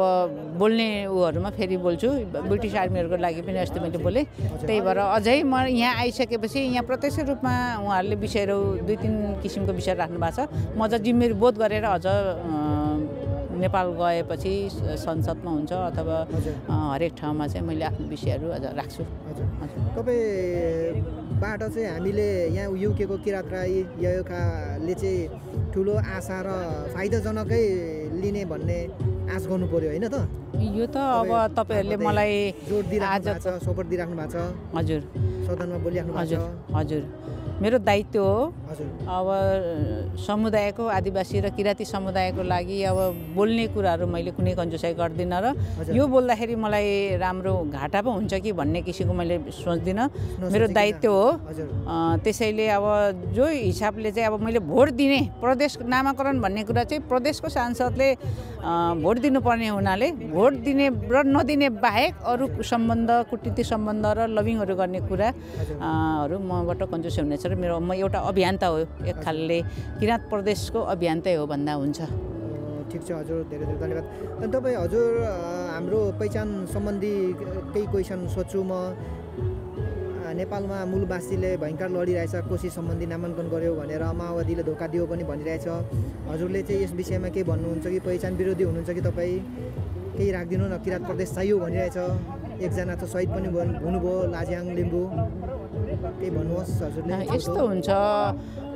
बोल्ने उहरूमा फेरि बोल्छु ब्रिटिस आर्मीहरुको लागि पनि अस्ति मैले बोलेँ त्यही भएर अझै म यहाँ आइसकेपछि यहाँ प्रत्यक्ष रूपमा उहाँहरूले विषयहरू दुई तीन किसिमको विषय राख्नु भएको छ म अझ जिम्मेवारी बोध गरेर अझ नेपाल गएपछि संसदमा हुन्छ अथवा हरेक ठाउँमा चाहिँ मैले आफ्नो विषयहरू अझ राख्छु हजुर तपाईँबाट चाहिँ हामीले यहाँ युकेको किरात राई यहाँकाले चाहिँ ठुलो आशा र फाइदाजनकै लिने भन्ने आश गर्नु पर्यो हैन त यो त अब तपाईहरुले मलाई जोड दिइराख्नु भएको छ सपोर्ट दिइराख्नु भएको छ हजुर सदनमा बोलिराख्नु भएको छ हजुर मेरो दायित्व हो अब समुदायको आदिवासी र किराती समुदायको लागि अब बोल्ने कुराहरु मैले कुनै कन्जोसाई गर्दिन र यो बोल्दाखेरि मलाई राम्रो घाटा पो हुन्छ कि भन्ने किसिमको मैले सोच्दिन मेरो दायित्व हो त्यसैले अब जो हिसाबले चाहिँ अब मैले भोट दिने प्रदेश नामकरण भन्ने कुरा चाहिँ प्रदेशको सांसदले भोट दिनु पर्ने हुनाले भोट दिने र नदिने बाहेक अरु सम्बन्ध कुटनीति सम्बन्ध र लभिङहरु गर्ने कुरा हरु मबाट कन्जोस हुनेछ र मेरो म एउटा अभियान्ता हो एक खालले किरात प्रदेशको अभियान्ता हो भन्दा हुन्छ ठीक छ हजुर धेरै धेरै धन्यवाद अनि तपाई हजुर हाम्रो पहिचान सम्बन्धी केही क्वेशन सोच्छु म नेपालमा मूलबासीले भयंकर लडिरहेछ कोशी सम्बन्धी नामाङ्कन गर्यो भनेर माओवादीले धोका दियो पनि भनिरहेछ हजुरले चाहिँ यस विषयमा के भन्नुहुन्छ कि पहिचान विरोधी हुनुहुन्छ कि तपाई केही राख्दिनु न किरात प्रदेश चाहियो भनिरहेछ एकजना त शहीद पनि हुनुभयो लाजियाङ लिम्बू के भन्नुहोस् हजुरले यस्तो हुन्छ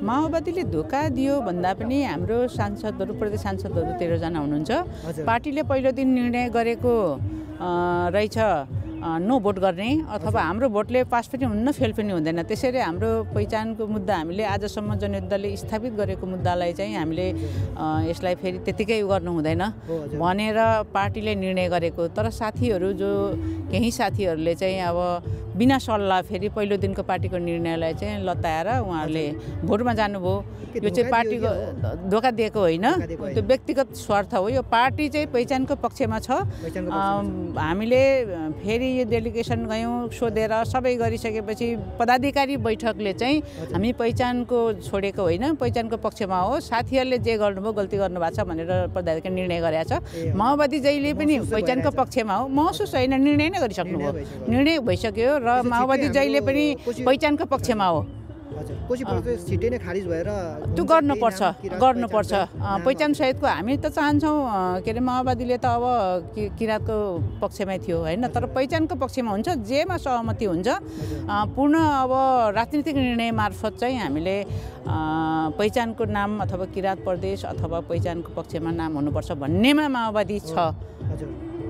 माओवादीले धोका दियो भन्दा पनि हाम्रो सांसदहरु प्रदेश सांसदहरु तेह्र जना हुनुहुन्छ पार्टीले पहिलो दिन निर्णय गरेको रहेछ नो भोट गर्ने अथवा हाम्रो भोटले पास पनि हुन्न फेल पनि हुँदैन त्यसैले हाम्रो पहिचानको मुद्दा हामीले आजसम्म जनयुद्धले स्थापित गरेको मुद्दालाई चाहिँ हामीले यसलाई फेरि त्यतिकै गर्नु हुँदैन भनेर पार्टीले निर्णय गरेको तर साथीहरू जो केही साथीहरूले चाहिँ अब बिना सल्लाह फेरि पहिलो दिनको पार्टीको निर्णयलाई चाहिँ लताएर उहाँहरूले भोटमा जानुभयो यो चाहिँ पार्टीको धोका दिएको होइन त्यो व्यक्तिगत स्वार्थ हो यो पार्टी चाहिँ पहिचानको पक्षमा छ हामीले फेरि यो डेलिगेसन गयौं सोधेर सबै गरिसकेपछि पदाधिकारी बैठकले चाहिँ हामी पहिचानको छोडेको होइन पहिचानको पक्षमा हो साथीहरूले जे गर्नुभयो गल्ती गर्नुभएको छ भनेर पदाधिकारी निर्णय गरेछ माओवादी जहिले पनि पहिचानको पक्षमा हो महसुस होइन निर्णय नै गरिसक्नुभयो निर्णय भइसक्यो र माओवादी जहिले पनि पहिचानको पक्षमा हो त्यो गर्नुपर्छ गर्नुपर्छ पहिचान सहितको हामी त चाहन्छौँ के अरे माओवादीले त अब किरातको पक्षमै थियो होइन तर पहिचानको पक्षमा हुन्छ जेमा सहमति हुन्छ पूर्ण अब राजनीतिक निर्णय मार्फत चाहिँ हामीले पहिचानको नाम अथवा किरात प्रदेश अथवा पहिचानको पक्षमा नाम हुनुपर्छ भन्नेमा माओवादी छ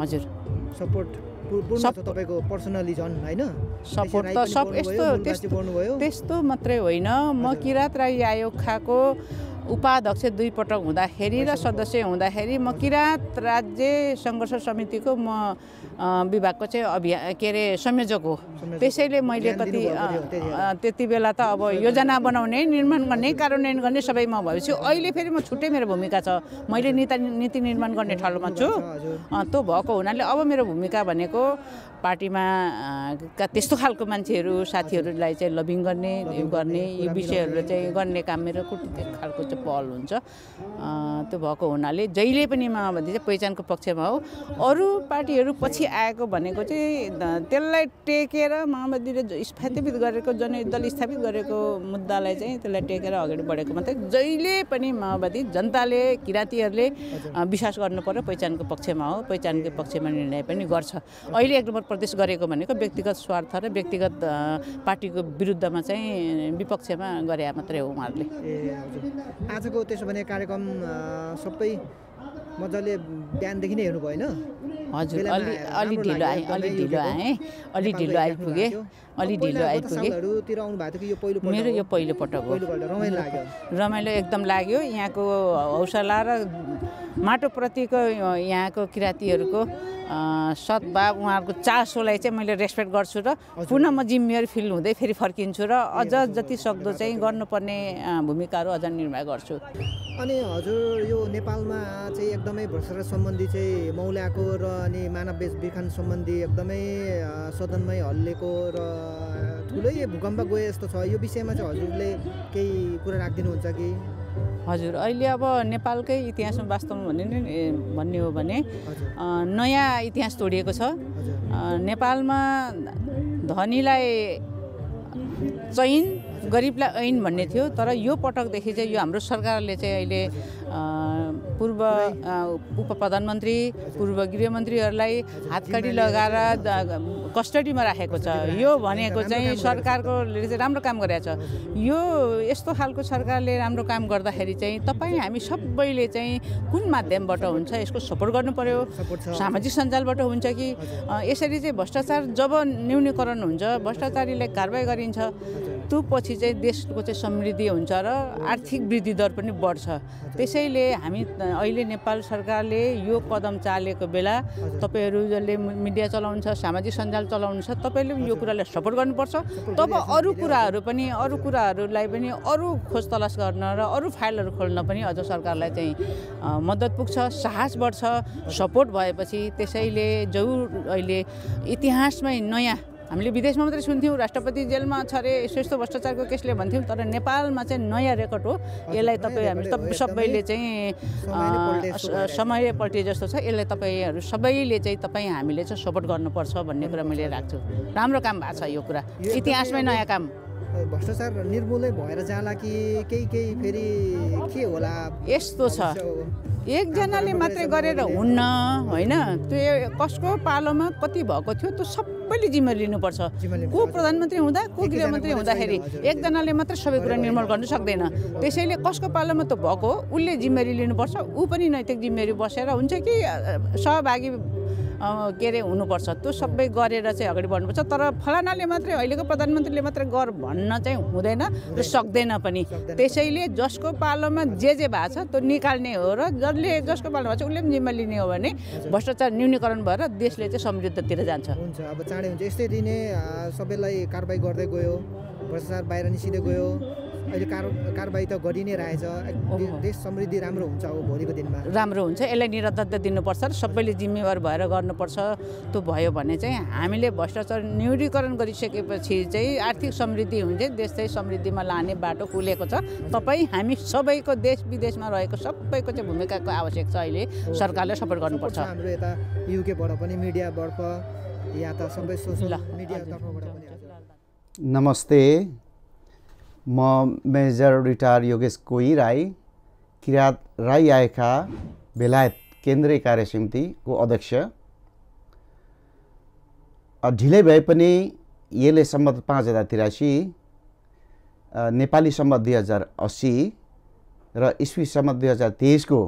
हजुर सपोर्ट सब तपाईको पर्सनली जन हैन सपोर्ट त सब यस्तो त्यस्तो मात्रै होइन म किरात राई आयोगको उपाध्यक्ष दुई पटक हुँदाखेरि र सदस्य हुँदाखेरि म किरात राज्य संघर्ष समितिको म विभागको चाहिँ अभिया के अरे संयोजक हो त्यसैले मैले कति त्यति बेला त अब योजना बनाउने निर्माण गर्ने कार्यान्वयन गर्ने सबै म भएपछि अहिले फेरि म छुट्टै मेरो भूमिका छ मैले नीति नीति निर्माण गर्ने ठाउँमा छु त्यो भएको हुनाले अब मेरो भूमिका भनेको पार्टीमा त्यस्तो खालको मान्छेहरू साथीहरूलाई चाहिँ लभिङ गर्ने यो गर्ने यो विषयहरू चाहिँ गर्ने काम मेरो कुटनीतिक खालको चाहिँ पहल हुन्छ त्यो भएको हुनाले जहिले पनि माओवादी चाहिँ पहिचानको पक्षमा हो अरू पार्टीहरू पछि आएको भनेको चाहिँ त्यसलाई टेकेर माओवादीले स्थापित गरेको जनयुद्धले स्थापित गरेको मुद्दालाई चाहिँ त्यसलाई टेकेर अगाडि बढेको मात्रै जहिले पनि माओवादी जनताले किरातीहरूले विश्वास गर्नुपर्यो पहिचानको पक्षमा हो पहिचानको पक्षमा निर्णय पनि गर्छ अहिले एक नम्बर प्रदेश गरेको भनेको व्यक्तिगत स्वार्थ र व्यक्तिगत पार्टीको विरुद्धमा चाहिँ विपक्षमा गरे मात्रै हो उहाँहरूले आजको त्यसो भने कार्यक्रम सबै मजाले बिहानदेखि नै हेर्नुभयो हैन हजुर अलि अलि ढिलो आए अलि ढिलो आए अलि ढिलो आइपुगे अलि ढिलो आइपुगे मेरो यो पहिलो पटक हो रमाइलो एकदम लाग्यो यहाँको हौसला र माटोप्रतिको यहाँको किरातीहरूको सद्भाव उहाँहरूको चासोलाई चाहिँ मैले रेस्पेक्ट गर्छु र पुनः म जिम्मेवारी फिल हुँदै फेरि फर्किन्छु र अझ जति सक्दो चाहिँ गर्नुपर्ने भूमिकाहरू अझ निर्वाह गर्छु अनि हजुर यो नेपालमा चाहिँ एकदमै भ्रष्टाचार सम्बन्धी चाहिँ मौलाको र अनि मानव बेचबिखन सम्बन्धी एकदमै सदनमै हल्लेको र ठुलै भूकम्प गयो यस्तो छ यो विषयमा चाहिँ हजुरले केही कुरा राखिदिनुहुन्छ कि हजुर अहिले अब नेपालकै इतिहासमा वास्तवमा भन्ने भन्ने हो भने नयाँ इतिहास तोडिएको छ नेपालमा धनीलाई चैन गरिबलाई ऐन भन्ने थियो तर यो पटकदेखि चाहिँ यो हाम्रो सरकारले चाहिँ अहिले पूर्व उप प्रधानमन्त्री पूर्व गृहमन्त्रीहरूलाई हातकडी लगाएर कस्टडीमा राखेको छ यो भनेको चाहिँ सरकारको चाहिँ राम्रो काम गरेछ यो यस्तो खालको सरकारले राम्रो काम गर्दाखेरि चाहिँ तपाईँ हामी सबैले चाहिँ कुन माध्यमबाट हुन्छ यसको सपोर्ट गर्नु पर्यो सामाजिक सञ्जालबाट हुन्छ कि यसरी चाहिँ भ्रष्टाचार जब न्यूनीकरण हुन्छ भ्रष्टाचारीलाई कारबाही गरिन्छ त्यो पछि चाहिँ देशको चाहिँ समृद्धि हुन्छ र आर्थिक वृद्धि दर पनि बढ्छ। त्यसैले हामी अहिले नेपाल सरकारले यो कदम चालेको बेला तपाईहरु जसले मिडिया चलाउँछ, सामाजिक सञ्जाल चलाउँछ, तपाईले यो कुरालाई सपोर्ट गर्नुपर्छ। तब अरु कुराहरु पनि अरु कुराहरुलाई पनि अरु खोज तलास गर्न र अरु फाइलहरु खोल्न पनि अझ सरकारलाई चाहिँ मद्दत पुग्छ, साहस बढ्छ, सपोर्ट भएपछि। त्यसैले जरुर अहिले इतिहासमै नयाँ, हामीले विदेशमा मात्रै सुन्थ्यौं राष्ट्रपति जेलमा छ रे यस्तो भ्रष्टाचारको केसले भन्थ्यौं, तर नेपालमा चाहिँ नयाँ रेकर्ड हो। यसलाई तपाईं हामी सबैले चाहिँ समय पल्टे जस्तो छ। यसलाई तपाईंहरु सबैले चाहिँ तपाईं हामीले चाहिँ सपोर्ट गर्नुपर्छ भन्ने कुरा मैले राख्छु। राम्रो काम भएको छ यो कुरा, इतिहासमै नयाँ काम। भ्रष्टाचार निर्मूलै भएर जाला कि केही केही फेरि के होला? यस्तो छ, एकजनाले मात्रै गरेर हुन्न हैन, त्यो कसको पालोमा कति भएको थियो त्यो सबैले जिम्मेवारी लिनुपर्छ। को प्रधानमन्त्री हुँदा को गृहमन्त्री हुँदाखेरि एकजनाले मात्रै सबै कुरा निर्मूल गर्न सक्दैन। त्यसैले कसको पालोमा त्यो भएको उले जिम्मेवारी लिनुपर्छ, ऊ पनि नैतिक जिम्मेवारी बसेर हुन्छ कि सहभागी के अरे हुनुपर्छ। त्यो सबै गरेर चाहिँ अगाडि बढ्नुपर्छ। तर फलानाले मात्रै, अहिलेको प्रधानमन्त्रीले मात्रै गर भन्न चाहिँ हुँदैन र सक्दैन पनि। त्यसैले जसको पालोमा जे जे भएको छ त्यो निकाल्ने हो र जसले जसको पालोमा छ उसले पनि जिम्मा लिने हो भने भ्रष्टाचार न्यूनीकरण भएर देशले चाहिँ समृद्धतिर जान्छ। हुन्छ, अब चाँडै हुन्छ। यस्तै दिने सबैलाई कारबाही गर्दै गयो, भ्रष्टाचार बाहिर निस्किँदै गयो। अहिले कार कारबाही त गरि नै रहेछ। देश समृद्धि राम्रो हुन्छ, अब भोलिको दिनमा राम्रो हुन्छ। यसलाई निरन्तरता दिनुपर्छ र सबैले जिम्मेवार भएर गर्नुपर्छ। त्यो भयो भने चाहिँ हामीले भ्रष्टाचार न्यूनीकरण गरिसकेपछि चाहिँ आर्थिक समृद्धि हुन्छ, देश चाहिँ समृद्धिमा लाने बाटो खुलेको छ। तपाईँ हामी सबैको, देश विदेशमा रहेको सबैको चाहिँ भूमिकाको आवश्यक छ। अहिले सरकारले सपोर्ट गर्नुपर्छ। हाम्रो यता युकेबाट पनि मिडियाबाट या त सबै सोसल मिडिया तर्फबाट पनि। नमस्ते, म मेजर रिटायर योगेश कोही राई, किरात राई आएका बेलायत केन्द्रीय कार्यसमितिको अध्यक्ष। ढिलै भए पनि यसले सम्बन्ध पाँच हजार तिरासी नेपाली सम्बन्ध दुई हजार अस्सी र इस्वी सम्बन्ध दुई हजार तेईसको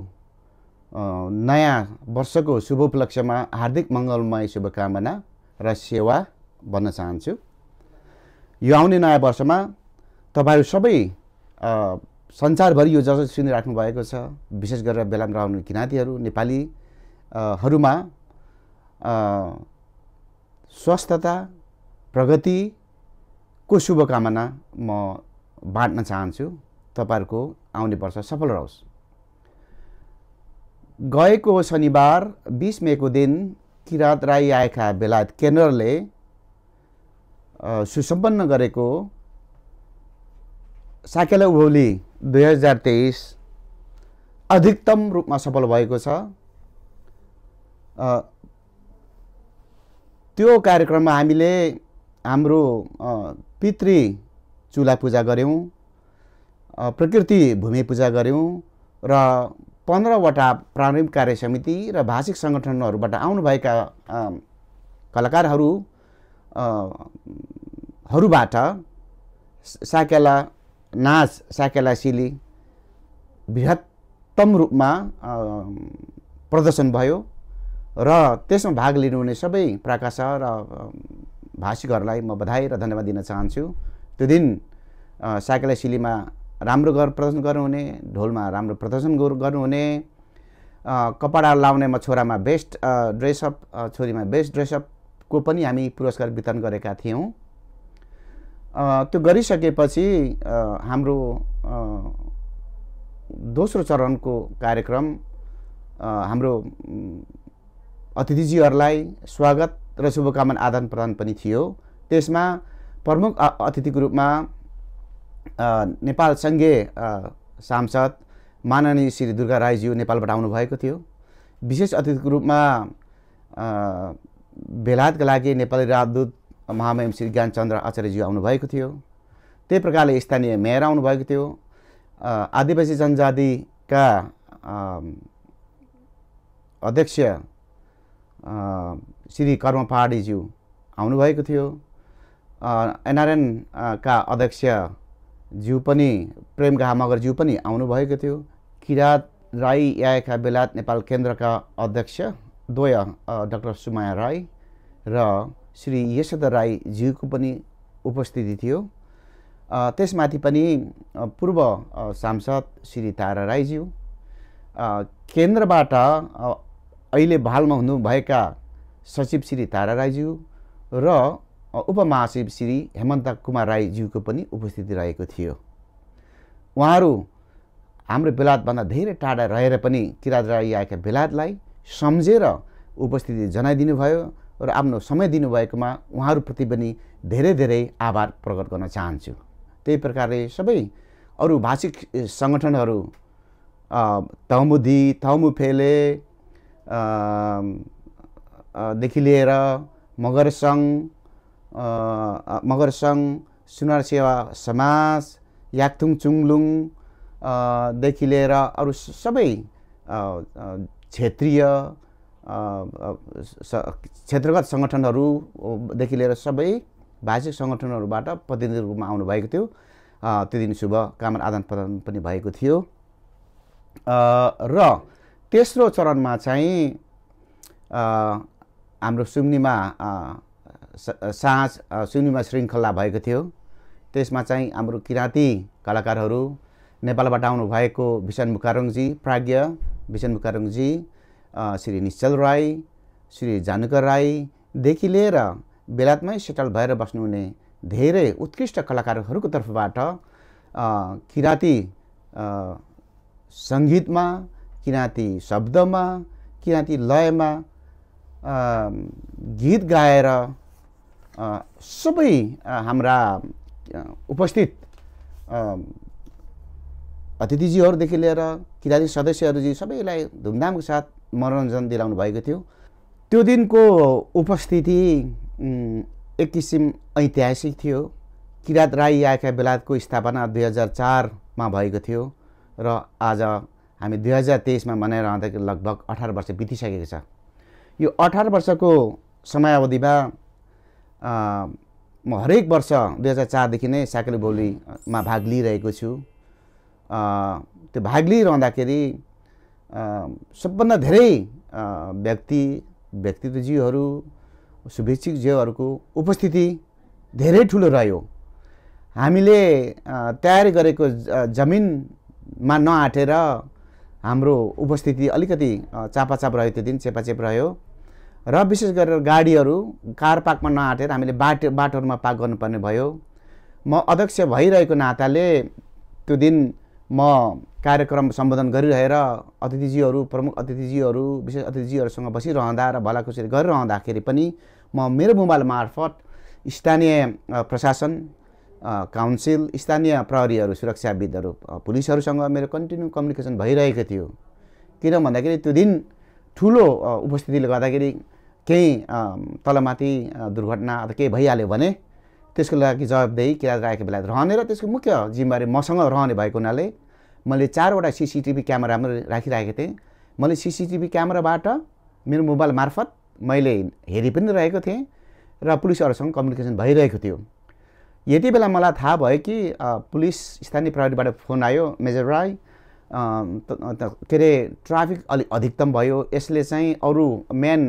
नयाँ वर्षको शुभ उपलक्ष्यमा हार्दिक मङ्गलमय शुभकामना र सेवा भन्न चाहन्छु। यो आउने नयाँ वर्षमा तपाईहरु सबै संसारभरि यो जसले सुनिराख्नु भएको छ, विशेष गरेर बेलायतमा रहनु किराँतीहरु नेपालीहरुमा स्वस्थता प्रगतिको शुभकामना म बाँड्न चाहन्छु। तपाईहरुको आउने वर्ष सफल रहोस्। गएको शनिबार बीस मे को दिन किरात राई आएका बेलायत केन्द्रले सुसम्पन्न गरेको साकेला उभौली दुई हजार तेईस अधिकतम रूपमा सफल भएको छ। त्यो कार्यक्रममा हामीले हाम्रो पितृ चुला पूजा गऱ्यौँ, प्रकृति भूमि पूजा गऱ्यौँ र पन्ध्रवटा प्रारम्भिक कार्य समिति र भाषिक सङ्गठनहरूबाट आउनुभएका कलाकारहरूहरूबाट साकेला नाच, साकेला सिली बृहत्तम रूपमा प्रदर्शन भयो र त्यसमा भाग लिनुहुने सबै प्रकाश र भाषिकहरूलाई म बधाई र धन्यवाद दिन चाहन्छु। त्यो दिन साकेला सिलीमा राम्रो गर प्रदर्शन गर्नुहुने, ढोलमा राम्रो प्रदर्शन गर्नुहुने, कपडा लाउनेमा छोरामा बेस्ट ड्रेसअप, छोरीमा बेस्ट ड्रेसअपको पनि हामी पुरस्कार वितरण गरेका थियौँ। त्यो गरिसकेपछि हाम्रो दोस्रो चरणको कार्यक्रम हाम्रो अतिथिजीहरूलाई स्वागत र शुभकामना आदान प्रदान पनि थियो। त्यसमा प्रमुख अतिथिको रूपमा नेपाल संघीय सांसद माननीय श्री दुर्गा राईज्यू नेपालबाट आउनुभएको थियो। विशेष अतिथिको रूपमा बेलायतका लागि नेपाली राजदूत महामहिम श्री ज्ञानचन्द्र आचार्यज्यू आउनुभएको थियो। त्यही प्रकारले स्थानीय मेयर आउनुभएको थियो। आदिवासी जनजातिका अध्यक्ष श्री कर्म पहाडीज्यू आउनुभएको थियो। एनआरएन का अध्यक्ष ज्यू पनि प्रेम गाह मगरज्यू पनि आउनुभएको थियो। किरात राई आएका बेलायत नेपाल केन्द्रका अध्यक्ष द्वय डाक्टर सुमाया राई र श्री यशोधर राईज्यूको पनि उपस्थिति थियो। त्यसमाथि पनि पूर्व सांसद श्री तारा राईज्यू केन्द्रबाट अहिले भालमा हुनुभएका सचिव श्री तारा राईज्यू र उपमहासचिव श्री हेमन्त कुमार राईज्यूको पनि उपस्थिति रहेको थियो। उहाँहरू हाम्रो बेलायतभन्दा धेरै टाढा रहेर पनि किरात राई आएका बेलायतलाई सम्झेर उपस्थिति जनाइदिनु भयो र आफ्नो समय दिनुभएकोमा उहाँहरूप्रति पनि धेरै धेरै आभार प्रकट गर्न चाहन्छु। त्यही प्रकारले सबै अरू भाषिक संगठनहरू तहमुदी तहमुफेले देखि लिएर मगर संघ मगर संघ सुनार सेवा समाज याक्थुङ चुङलुङ देखि लिएर अरू सबै क्षेत्रीय क्षेत्रगत संगठनहरू देखि लिएर सबै भाषिक संगठनहरूबाट प्रतिनिधि रूपमा आउनु भएको थियो। त्यो दिन शुभकामना आदान प्रदान पनि भएको थियो र तेस्रो चरणमा चाहिँ हाम्रो सुम्निमा साँझ सुम्निमा श्रृङ्खला भएको थियो। त्यसमा चाहिँ हाम्रो किराँती कलाकारहरू नेपालबाट आउनु भएको भीषण मुकारङजी प्राज्ञ भीषण मुकारङजी श्री निश्चल राई श्री जानुकर राईदेखि लिएर बेलायतमै सेटल भएर बस्नुहुने धेरै उत्कृष्ट कलाकारहरूको तर्फबाट किराँती सङ्गीतमा किराँती शब्दमा किराँती लयमा गीत गाएर सबै हाम्रा उपस्थित अतिथिजीहरूदेखि लिएर किराँती सदस्यहरूजी सबैलाई धुमधामको साथ मनोरञ्जन दिलाउनु भएको थियो। त्यो दिनको उपस्थिति एक किसिम ऐतिहासिक थियो। किरात राई आएका बेलायतको स्थापना दुई हजार चारमा भएको थियो र आज हामी दुई हजार तेइसमा मनाइरहँदाखेरि लगभग अठार वर्ष बितिसकेको छ। यो अठार वर्षको समयावधिमा म हरेक वर्ष दुई हजार चारदेखि नै साकेला बोलीमा भाग लिइरहेको छु। त्यो भाग लिइरहँदाखेरि सबभन्दा धेरै व्यक्ति व्यक्तित्वजीहरू शुभेच्छकजीहरूको उपस्थिति धेरै ठुलो रह्यो। हामीले तयारी गरेको जमिनमा नआँटेर हाम्रो उपस्थिति अलिकति चापाचाप रह्यो, त्यो दिन चेपाचेप रह्यो र विशेष गरेर गाडीहरू कार पार्कमा नआँटेर हामीले बाटो बाटोहरूमा पार्क गर्नुपर्ने भयो। म अध्यक्ष भइरहेको नाताले त्यो दिन म कार्यक्रम सम्बोधन गरिरहेर अतिथिजीहरू प्रमुख अतिथिजीहरू विशेष अतिथिजीहरूसँग बसिरहँदा र भलाकुसरी गरिरहँदाखेरि पनि म मेरो मोबाइल मार्फत स्थानीय प्रशासन काउन्सिल स्थानीय प्रहरीहरू सुरक्षाविदहरू पुलिसहरूसँग मेरो कन्टिन्यू कम्युनिकेसन भइरहेको थियो। किन भन्दाखेरि त्यो दिन ठुलो उपस्थितिले गर्दाखेरि केही तलमाथि दुर्घटना अथवा केही भइहाल्यो भने त्यसको लागि जवाबदेही किरात राईको बेला रहने र त्यसको मुख्य जिम्मेवारी मसँग रहने भएको हुनाले मैले चारवटा सीसीटीभी क्यामेरा राम्रो राखिराखेको थिएँ। मैले सीसीटीभी क्यामेराबाट मेरो मोबाइल मार्फत मैले हेरि पनि रहेको थिएँ र पुलिसहरूसँग कम्युनिकेसन भइरहेको थियो। यति बेला मलाई थाहा भयो कि पुलिस स्थानीय प्रहरीबाट फोन आयो, मेजर राई के अरे ट्राफिक अलिक अधिकतम भयो, यसले चाहिँ अरू मेन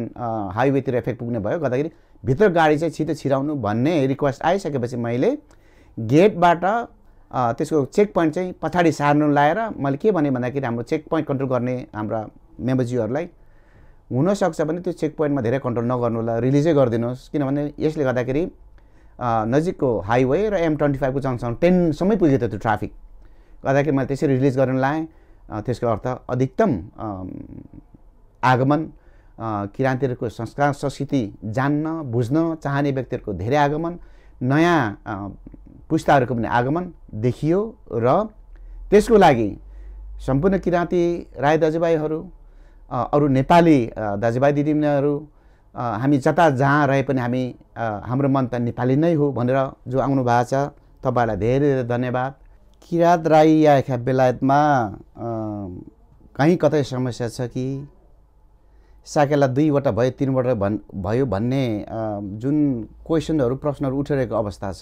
हाइवेतिर इफेक्ट पुग्ने भयो, गर्दाखेरि भित्र गाडी चाहिँ छिटो छिराउनु भन्ने रिक्वेस्ट आइसकेपछि मैले गेटबाट त्यसको चेक पोइन्ट चाहिँ पछाडि सार्नु लाएर मैले के भने भन्दाखेरि हाम्रो चेक पोइन्ट कन्ट्रोल गर्ने हाम्रा मेम्बरजीहरूलाई हुनसक्छ भने त्यो चेक पोइन्टमा धेरै कन्ट्रोल नगर्नु होला, रिलिजै गरिदिनुहोस्, किनभने यसले गर्दाखेरि नजिकको हाइवे र एम ट्वेन्टी फाइभको जङ्सन टेनसम्मै पुग्यो त्यो ट्राफिक गर्दाखेरि मैले त्यसरी रिलिज गर्न लाएँ। त्यसको अर्थ अधिकतम आगमन किराँतीहरूको संस्कार संस्कृति जान्न बुझ्न चाहने व्यक्तिहरूको धेरै आगमन, नयाँ पुस्ताहरूको पनि आगमन देखियो र त्यसको लागि सम्पूर्ण किराँती राई दाजुभाइहरू अरू नेपाली दाजुभाइ दिदीबहिनीहरू हामी जता जहाँ रहे पनि हामी हाम्रो मन त नेपाली नै हो भनेर जो आउनु भएको छ तपाईँलाई धेरै धेरै धन्यवाद। किरात राई आएका बेलायतमा कहीँ कतै समस्या छ कि साकेला दुईवटा भयो तिनवटा भन् भयो भन्ने जुन क्वेसनहरू प्रश्नहरू उठिरहेको अवस्था छ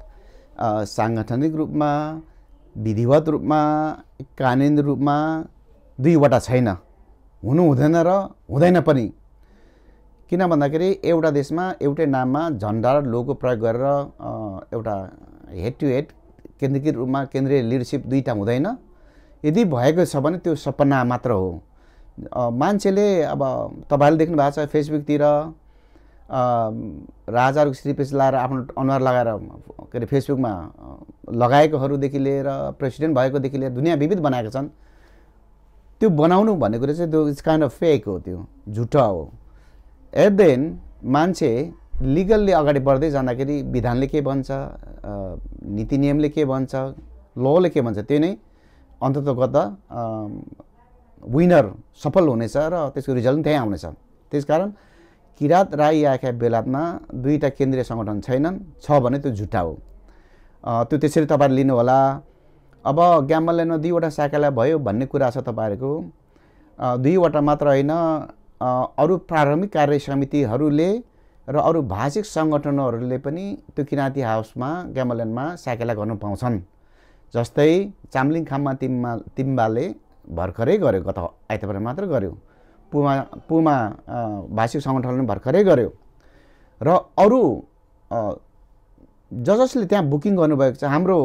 सांगठनिक रूपमा विधिवत रूपमा कानूनी रूपमा दुईवटा छैन हुनु हुँदैन र हुँदैन पनि किन भन्दाखेरि एउटा देशमा एउटै नाममा झण्डा र लोगो प्रयोग गरेर एउटा हेड टु हेड केन्द्रीय रूपमा केन्द्रीय लिडरशिप दुईटा हुँदैन यदि भएको छ भने त्यो सपना मात्र हो मान्छेले अब तपाईले देख्नु भएको छ फेसबुक तिर राजाहरुको श्रीपेच लाएर आफ्नो अनुहार लगाएर के अरे फेसबुकमा लगाएकोहरु देखि लिएर प्रेसिडेन्ट भएको देखि लिएर दुनिया विविध बनाएका छन् त्यो बनाउनु भन्ने कुरा चाहिँ इट्स काइन्ड अफ फेक हो त्यो झुटा हो एट देन मान्छे लिगलले अगाडि बढ्दै जाँदाखेरि विधानले के भन्छ नीति नियमले के भन्छ लले के भन्छ त्यो नै अन्ततगत विनर सफल हुनेछ र त्यसको रिजल्ट पनि त्यही आउनेछ त्यसकारण किरात राई याका बेलायतमा दुईटा केन्द्रीय संगठन छैनन् छ भने त्यो झुटा हो त्यो त्यसरी तपाईहरु लिनु होला अब ग्याम्बलले दुईवटा साकेला भयो भन्ने कुरा छ तपाईहरुको दुईवटा मात्र हैन अरु प्रारम्भिक कार्य समितिहरुले र अरु भाषिक संगठनहरुले पनि त्यो किराती हाउसमा ग्याम्बलनमा साकेला गर्न पाउँछन् जस्तै चामलिङ खाममा तिम्बा तिम्बाले भर्खरै गर्यो गत आइतबार मात्र गर्यो पुमा पुमा भाषिक संगठनले भर्खरै गर्यो र अरु जजसले त्यहाँ बुकिङ गर्नुभएको छ हाम्रो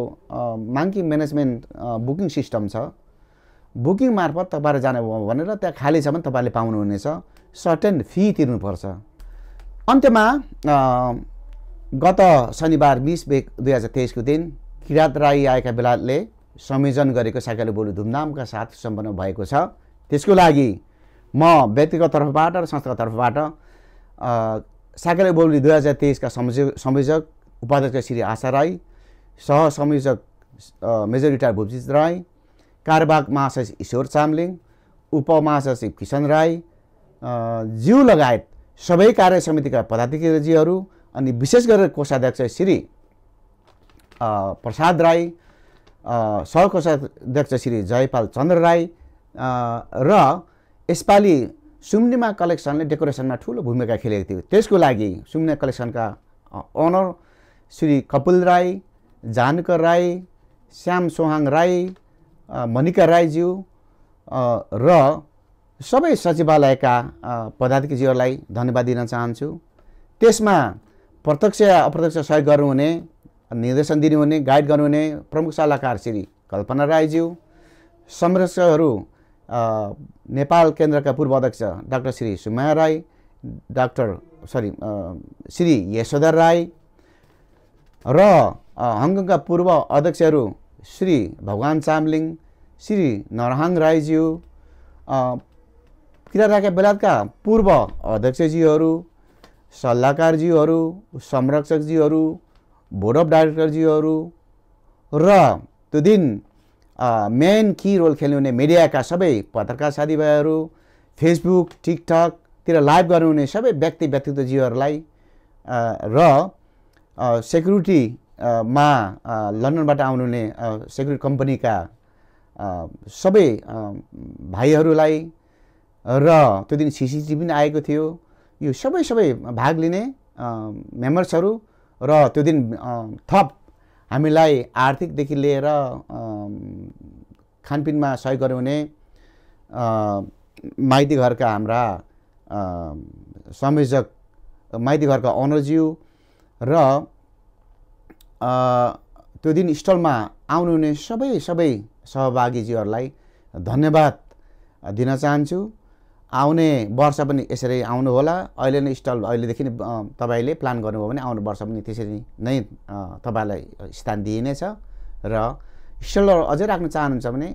माङ्की म्यानेजमेन्ट बुकिङ सिस्टम छ बुकिङ मार्फत तपाईहरु जानु भनेर त्यहाँ खाली छ भने तपाईहरुले पाउनु हुनेछ सर्टेन फी तिर्नुपर्छ अन्त्यमा गत शनिबार बीस एक दुई हजार तेईस को दिन किरात राई आएका बेलाले संयोजन गरेको साकेला बोली धुमधामका साथ सम्पन्न भएको छ त्यसको लागि म व्यक्तिगत तर्फबाट र संस्थाको तर्फबाट साकेला बोली दुई हजार तेईस का संयोजक उपाध्यक्ष श्री आशा राई सहसंयोजक मेजर रिटायर भूपजित राई कार्यवाहक महासचिव ईश्वर चामलिङ उपमहासचिव किशन राई ज्यू लगायत सबै कार्य समितिका पदाधिकारीज्यूहरु अनि विशेष गरेर कोषाध्यक्ष श्री प्रसाद राई सहकोषाध्यक्ष श्री जयपाल चन्द्र राई र यसपालि सुम्निमा कलेक्सनले डेकोरेसनमा ठूलो भूमिका खेलेको थियो त्यसको लागि सुम्निमा कलेक्सनका ओनर श्री कपिल राई जानकर राई श्याम सोहाङ राई मनिका राईज्यू र सबै सचिवालयका पदाधिकारीज्यूलाई धन्यवाद दिन चाहन्छु त्यसमा प्रत्यक्ष अप्रत्यक्ष सहयोग गर्नुहुने निर्देशन दिनुहुने गाइड गर्नुहुने प्रमुख सल्लाहकार श्री कल्पना राईज्यू संरक्षकहरू नेपाल केन्द्रका पूर्व अध्यक्ष डाक्टर श्री सुमाया राई डाक्टर सरी श्री यशोधर राई र हङकङका पूर्व अध्यक्षहरू श्री भगवान चामलिङ श्री नरहाङ राईज्यू किरात राईका बेलायतका पूर्व अध्यक्षज्यूहरू सल्लाहकारज्यूहरू संरक्षकज्यूहरू बोर्ड अफ डाइरेक्टरज्यूहरू र त्यो दिन मेन की रोल खेल्नुहुने मिडियाका सबै पत्रकार साथीभाइहरू फेसबुक टिकटकतिर लाइभ गर्नुहुने सबै व्यक्ति व्यक्तित्वज्यूहरूलाई र सेक्युरिटीमा लन्डनबाट आउनुहुने सेक्युरिटी कम्पनीका सबै भाइहरूलाई र त्यो दिन सीसीटीभी पनि आएको थियो यो सबै सबै भाग लिने मेम्बर्सहरू र त्यो दिन थप हामीलाई आर्थिकदेखि लिएर खानपिनमा सहयोग गर्ने माइती घरका हाम्रा संयोजक माइती घरका ओनरज्यू र त्यो दिन स्टलमा आउनुहुने सबै सबै सहभागीज्यूहरूलाई धन्यवाद दिन चाहन्छु आउने वर्ष पनि यसरी आउनु होला अहिले नै स्टल अहिलेदेखि तपाईले प्लान गर्नुभयो भने आउने वर्ष पनि त्यसरी नै तपाईलाई स्थान दिइनेछ र स्टलहरु अझै राख्न चाहनुहुन्छ भने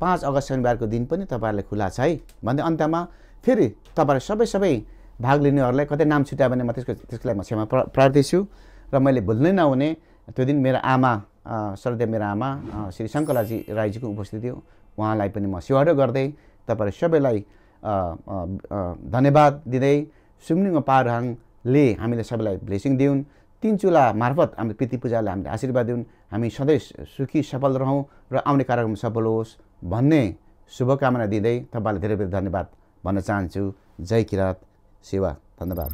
पाँच अगस्त शनिबारको दिन पनि तपाईहरुलाई खुला छ है भन्दै अन्तमा फेरि तपाईहरु सबै सबै भाग लिनेहरुलाई कतै नाम छुट्यायो भने म त्यसको त्यसको लागि म क्षमा प्रार्थी छु र मैले भुल्नै नहुने त्यो दिन मेरो आमा श्रद्धेय मेरो आमा श्री शङ्कलाजी राईजीको उपस्थिति हो उहाँलाई पनि म सेवा गर्दै तपाईहरु सबैलाई धन्यवाद दिदै सुम्निमा पारहाङले हामीले सबैलाई ब्लेसिङ दिउन् तीन चुला मार्फत हाम्रो प्रीति पूजाले हामीले आशीर्वाद दिउन्, हामी सधैँ सुखी सफल रहौं र आउने कार्यक्रम सफल होस् भन्ने शुभकामना दिँदै तपाईलाई धेरै धेरै धन्यवाद भन्न चाहन्छु। जय किरात सेवा, धन्यवाद।